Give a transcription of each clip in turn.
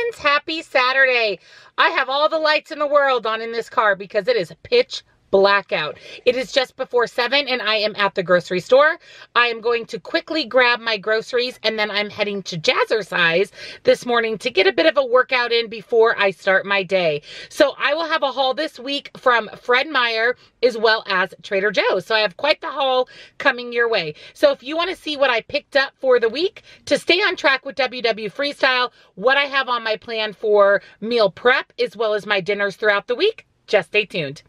friends, happy Saturday. I have all the lights in the world on in this car because it is pitch blackout. It is just before 7 and I am at the grocery store. I am going to quickly grab my groceries and then I'm heading to Jazzercise this morning to get a bit of a workout in before I start my day. So I will have a haul this week from Fred Meyer as well as Trader Joe's. So I have quite the haul coming your way. So if you want to see what I picked up for the week, to stay on track with WW Freestyle, what I have on my plan for meal prep as well as my dinners throughout the week, just stay tuned.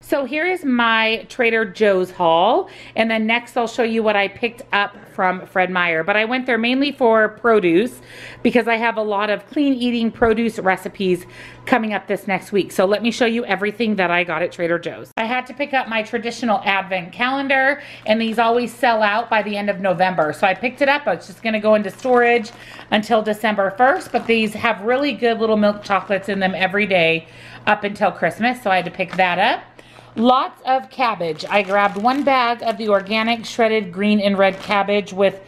So here is my Trader Joe's haul, and then next I'll show you what I picked up from Fred Meyer. But I went there mainly for produce because I have a lot of clean eating produce recipes coming up this next week. So let me show you everything that I got at Trader Joe's. I had to pick up my traditional advent calendar, and these always sell out by the end of November. So I picked it up. I was just gonna go into storage until December 1st, but these have really good little milk chocolates in them every day up until Christmas. So I had to pick that up. Lots of cabbage. I grabbed one bag of the organic shredded green and red cabbage with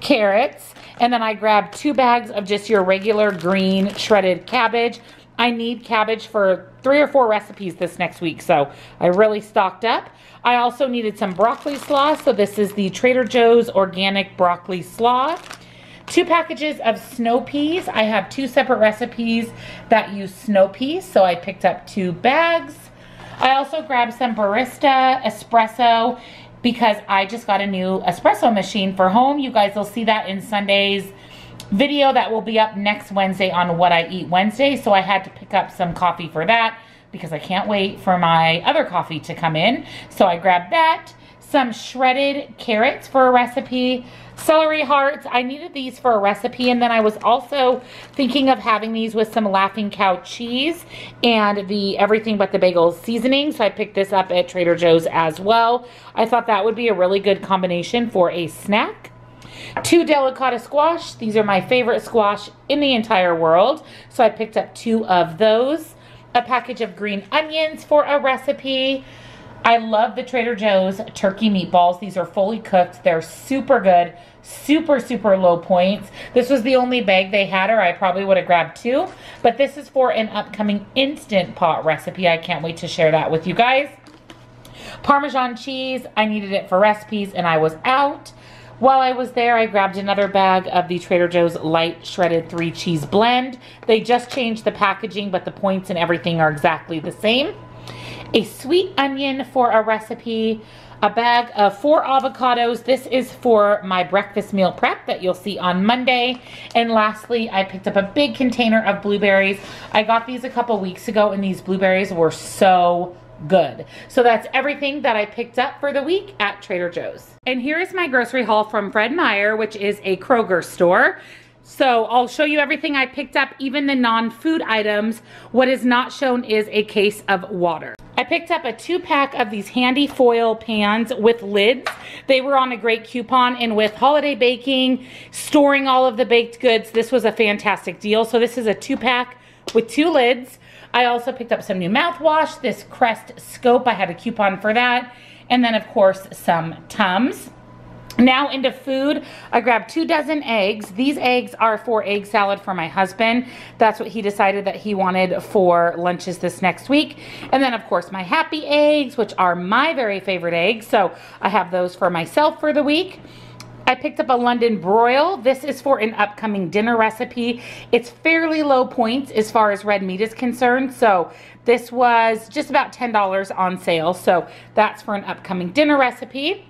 carrots, and then I grabbed two bags of just your regular green shredded cabbage. I need cabbage for 3 or 4 recipes this next week, so I really stocked up. I also needed some broccoli slaw, so this is the Trader Joe's organic broccoli slaw. 2 packages of snow peas. I have 2 separate recipes that use snow peas, so I picked up 2 bags. I also grabbed some barista espresso because I just got a new espresso machine for home. You guys will see that in Sunday's video that will be up next Wednesday on What I Eat Wednesday. So I had to pick up some coffee for that because I can't wait for my other coffee to come in. So I grabbed that. Some shredded carrots for a recipe, celery hearts. I needed these for a recipe, and then I was also thinking of having these with some Laughing Cow cheese and the Everything But the Bagels seasoning, so I picked this up at Trader Joe's as well. I thought that would be a really good combination for a snack. 2 delicata squash. These are my favorite squash in the entire world, so I picked up 2 of those. A package of green onions for a recipe. I love the Trader Joe's turkey meatballs. These are fully cooked. They're super good, super, super low points. This was the only bag they had, or I probably would have grabbed 2. But this is for an upcoming Instant Pot recipe. I can't wait to share that with you guys. Parmesan cheese. I needed it for recipes, and I was out. While I was there, I grabbed another bag of the Trader Joe's light shredded 3 cheese blend. They just changed the packaging, but the points and everything are exactly the same. A sweet onion for a recipe, a bag of 4 avocados. This is for my breakfast meal prep that you'll see on Monday. And lastly, I picked up a big container of blueberries. I got these a couple weeks ago, and these blueberries were so good. So that's everything that I picked up for the week at Trader Joe's. And here is my grocery haul from Fred Meyer, which is a Kroger store. So I'll show you everything I picked up, even the non-food items. What is not shown is a case of water. I picked up a 2-pack of these handy foil pans with lids. They were on a great coupon, and with holiday baking, storing all of the baked goods, this was a fantastic deal. So this is a 2-pack with 2 lids. I also picked up some new mouthwash, this Crest Scope. I had a coupon for that. And then, of course, some Tums. Now into food, I grabbed 2 dozen eggs. These eggs are for egg salad for my husband. That's what he decided that he wanted for lunches this next week. And then, of course, my happy eggs, which are my very favorite eggs. So I have those for myself for the week. I picked up a London broil. This is for an upcoming dinner recipe. It's fairly low points as far as red meat is concerned. So this was just about $10 on sale. So that's for an upcoming dinner recipe.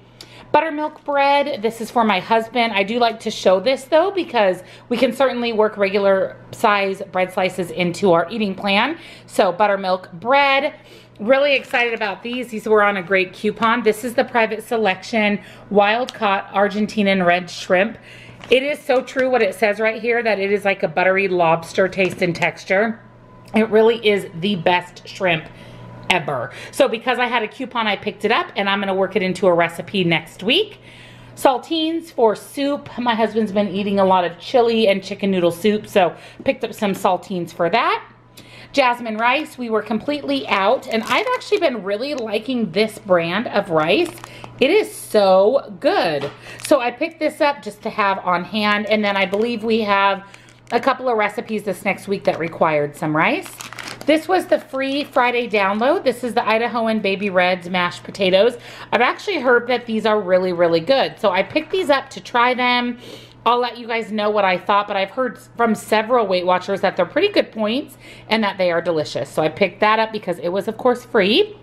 Buttermilk bread, this is for my husband. I do like to show this though, because we can certainly work regular size bread slices into our eating plan. So buttermilk bread, really excited about these. These were on a great coupon. This is the Private Selection Wild Caught Argentinian Red Shrimp. It is so true what it says right here, that it is like a buttery lobster taste and texture. It really is the best shrimp ever. So because I had a coupon, I picked it up, and I'm going to work it into a recipe next week. Saltines for soup. My husband's been eating a lot of chili and chicken noodle soup, so picked up some saltines for that. jasmine rice. We were completely out, and I've actually been really liking this brand of rice. It is so good. So I picked this up just to have on hand, and then I believe we have a couple of recipes this next week that required some rice. This was the free Friday download. This is the Idahoan Baby Reds mashed potatoes. I've actually heard that these are really, really good. So I picked these up to try them. I'll let you guys know what I thought, but I've heard from several Weight Watchers that they're pretty good points and that they are delicious. So I picked that up because it was, of course, free.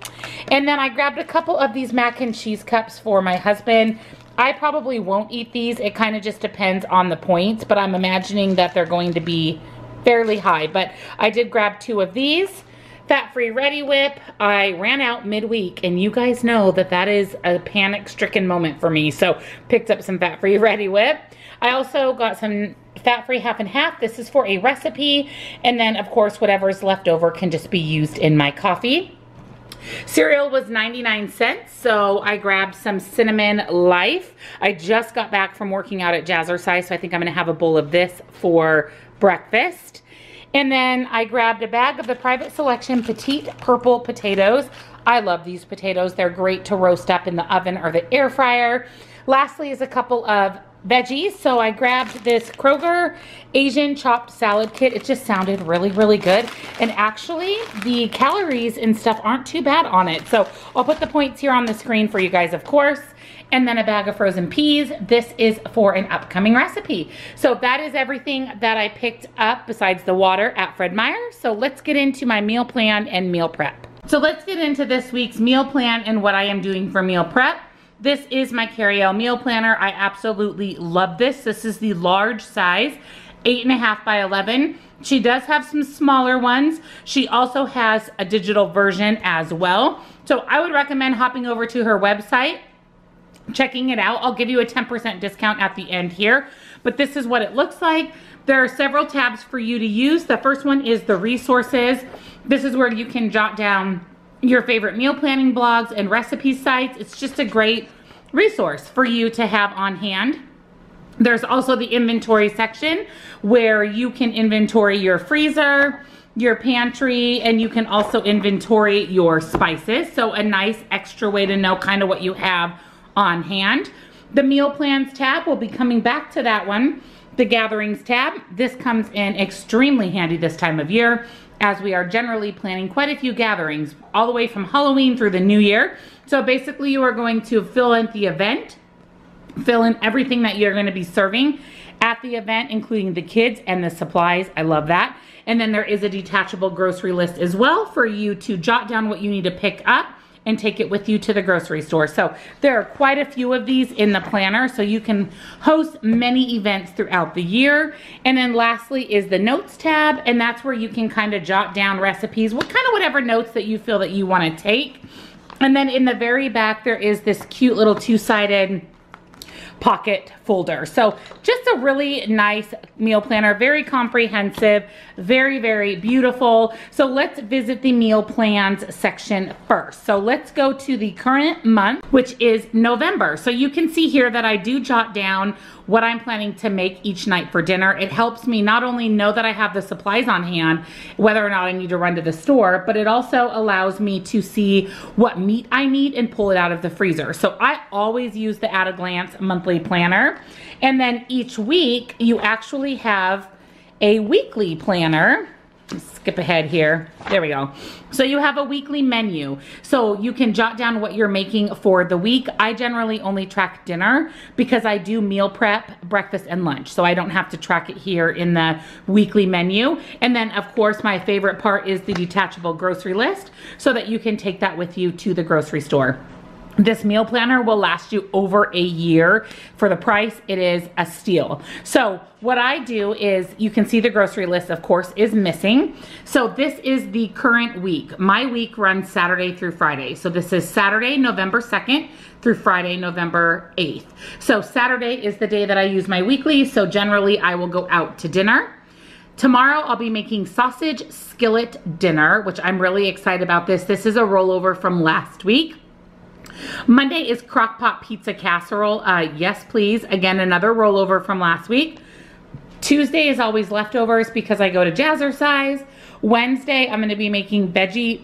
And then I grabbed a couple of these mac and cheese cups for my husband. I probably won't eat these. It kind of just depends on the points, but I'm imagining that they're going to be fairly high. But I did grab two of these. Fat-free Ready Whip, I ran out midweek, and you guys know that that is a panic-stricken moment for me, so picked up some Fat-Free Ready Whip. I also got some Fat-Free Half and Half. This is for a recipe, and then, of course, whatever's left over can just be used in my coffee. Cereal was 99 cents, so I grabbed some Cinnamon Life. I just got back from working out at Jazzercise, so I think I'm going to have a bowl of this for breakfast. And then I grabbed a bag of the Private Selection Petite Purple Potatoes. I love these potatoes. They're great to roast up in the oven or the air fryer. Lastly is a couple of veggies. So I grabbed this Kroger Asian chopped salad kit. It just sounded really, really good. And actually, the calories and stuff aren't too bad on it. So I'll put the points here on the screen for you guys, of course. And then a bag of frozen peas. This is for an upcoming recipe. So that is everything that I picked up besides the water at Fred Meyer. So let's get into my meal plan and meal prep. So let's get into this week's meal plan and what I am doing for meal prep. This is my Carrie Elle meal planner. I absolutely love this. This is the large size, 8.5 by 11. She does have some smaller ones. She also has a digital version as well. So I would recommend hopping over to her website, checking it out. I'll give you a 10% discount at the end here, but this is what it looks like. There are several tabs for you to use. The first one is the resources. This is where you can jot down your favorite meal planning blogs and recipe sites. It's just a great resource for you to have on hand. There's also the inventory section where you can inventory your freezer, your pantry, and you can also inventory your spices. So a nice extra way to know kind of what you have on hand. The meal plans tab, will be coming back to that one. The gatherings tab, this comes in extremely handy this time of year as we are generally planning quite a few gatherings all the way from Halloween through the new year. So basically you are going to fill in the event, fill in everything that you're going to be serving at the event, including the kids and the supplies. I love that. And then there is a detachable grocery list as well for you to jot down what you need to pick up and take it with you to the grocery store. So there are quite a few of these in the planner, so you can host many events throughout the year. And then lastly is the notes tab, and that's where you can kind of jot down recipes, whatever notes that you feel that you want to take. And then in the very back, there is this cute little two-sided pocket folder. So just a really nice meal planner, very comprehensive, very, very beautiful. So let's visit the meal plans section first. So let's go to the current month, which is November. So you can see here that I do jot down what I'm planning to make each night for dinner. It helps me not only know that I have the supplies on hand, whether or not I need to run to the store, but it also allows me to see what meat I need and pull it out of the freezer. So I always use the At a Glance monthly planner. And then each week you actually have a weekly planner. Skip ahead here. There we go. So you have a weekly menu. So you can jot down what you're making for the week. I generally only track dinner because I do meal prep, breakfast, and lunch. So I don't have to track it here in the weekly menu. And then, of course, my favorite part is the detachable grocery list so that you can take that with you to the grocery store. This meal planner will last you over a year. For the price, it is a steal. So what I do is, you can see the grocery list, of course, is missing. So this is the current week. My week runs Saturday through Friday. So this is Saturday, November 2nd through Friday, November 8th. So Saturday is the day that I use my weekly. So generally I will go out to dinner. Tomorrow I'll be making sausage skillet dinner, which I'm really excited about this. This is a rollover from last week. Monday is crockpot pizza casserole. Yes, please. Again, another rollover from last week. Tuesday is always leftovers because I go to Jazzercise. Wednesday, I'm gonna be making veggie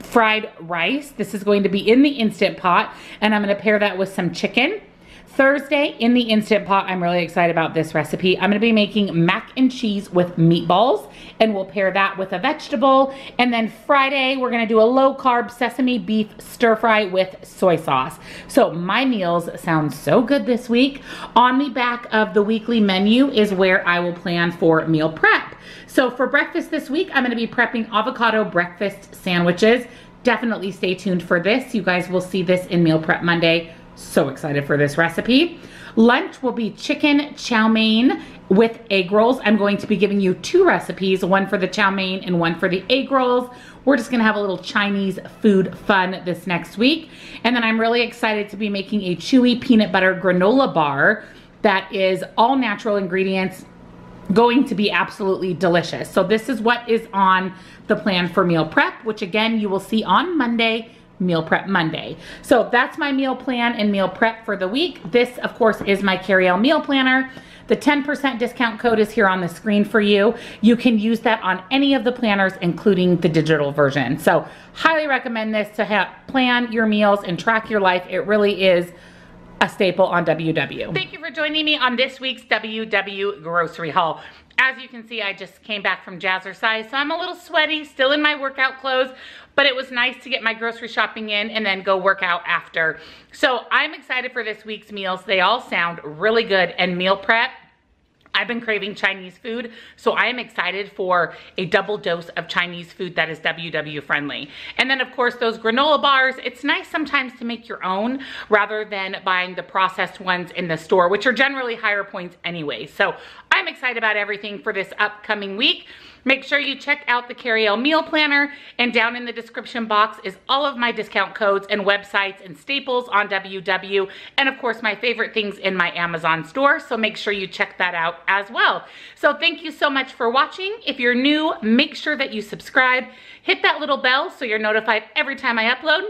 fried rice. This is going to be in the Instant Pot, and I'm gonna pair that with some chicken. Thursday, in the Instant Pot, I'm really excited about this recipe. I'm gonna be making mac and cheese with meatballs, and we'll pair that with a vegetable. And then Friday, we're gonna do a low carb sesame beef stir fry with soy sauce. So my meals sound so good this week. On the back of the weekly menu is where I will plan for meal prep. So for breakfast this week, I'm gonna be prepping avocado breakfast sandwiches. Definitely stay tuned for this. You guys will see this in Meal Prep Monday. So excited for this recipe. Lunch will be chicken chow mein with egg rolls. I'm going to be giving you two recipes, one for the chow mein and one for the egg rolls. We're just gonna have a little Chinese food fun this next week. And then I'm really excited to be making a chewy peanut butter granola bar that is all natural ingredients, going to be absolutely delicious. So this is what is on the plan for meal prep, which again, you will see on Monday, Meal Prep Monday. So that's my meal plan and meal prep for the week. This, of course, is my Carrie Elle meal planner. The 10% discount code is here on the screen for you. You can use that on any of the planners, including the digital version. So highly recommend this to plan your meals and track your life. It really is a staple on WW. Thank you for joining me on this week's WW grocery haul. As you can see, I just came back from Jazzercise, so I'm a little sweaty, still in my workout clothes, but it was nice to get my grocery shopping in and then go work out after. So I'm excited for this week's meals. They all sound really good, and meal prep, I've been craving Chinese food, so I am excited for a double dose of Chinese food that is WW friendly. And then of course those granola bars, it's nice sometimes to make your own rather than buying the processed ones in the store, which are generally higher points anyway. So I'm excited about everything for this upcoming week. Make sure you check out the Carrie Elle meal planner, and down in the description box is all of my discount codes and websites and staples on WW, and of course my favorite things in my Amazon store, so make sure you check that out as well. So thank you so much for watching. If you're new, make sure that you subscribe, hit that little bell so you're notified every time I upload.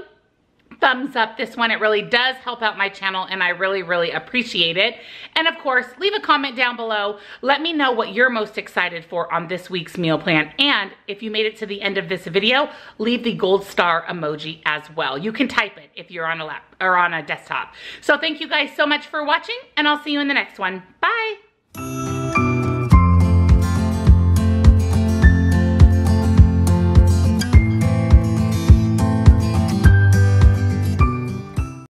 Thumbs up this one, it really does help out my channel and I really, really appreciate it. And of course, leave a comment down below. Let me know what you're most excited for on this week's meal plan. And if you made it to the end of this video, leave the gold star emoji as well. You can type it if you're on a laptop or on a desktop. So thank you guys so much for watching, and I'll see you in the next one. Bye.